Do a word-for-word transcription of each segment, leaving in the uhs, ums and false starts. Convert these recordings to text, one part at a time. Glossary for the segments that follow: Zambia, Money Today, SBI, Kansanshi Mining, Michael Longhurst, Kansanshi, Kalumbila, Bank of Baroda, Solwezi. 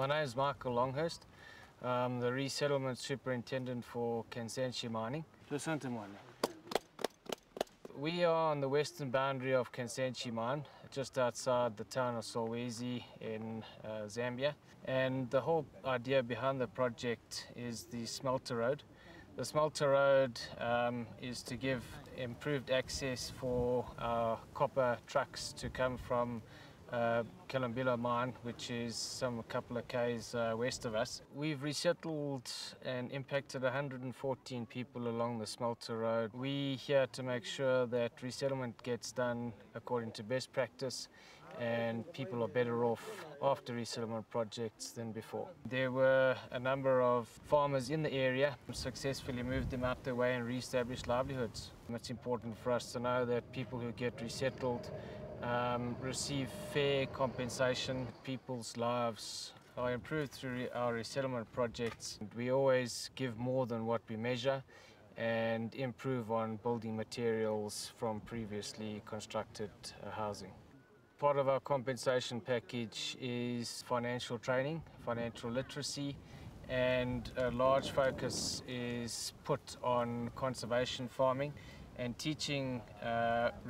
My name is Michael Longhurst. I'm the resettlement superintendent for Kansanshi Mining. We are on the western boundary of Kansanshi Mine, just outside the town of Solwezi in uh, Zambia. And the whole idea behind the project is the smelter road. The smelter road um, is to give improved access for our copper trucks to come from Uh, Kalumbila mine, which is some a couple of k's uh, west of us. We've resettled and impacted one hundred and fourteen people along the smelter road. We're here to make sure that resettlement gets done according to best practice and people are better off after resettlement projects than before. There were a number of farmers in the area who successfully moved them out their way and re-established livelihoods. It's important for us to know that people who get resettled Um, receive fair compensation. People's lives are improved through our resettlement projects. We always give more than what we measure and improve on building materials from previously constructed uh, housing. Part of our compensation package is financial training, financial literacy, and a large focus is put on conservation farming and teaching uh,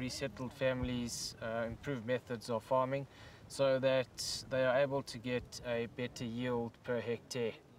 resettled families uh, improved methods of farming so that they are able to get a better yield per hectare.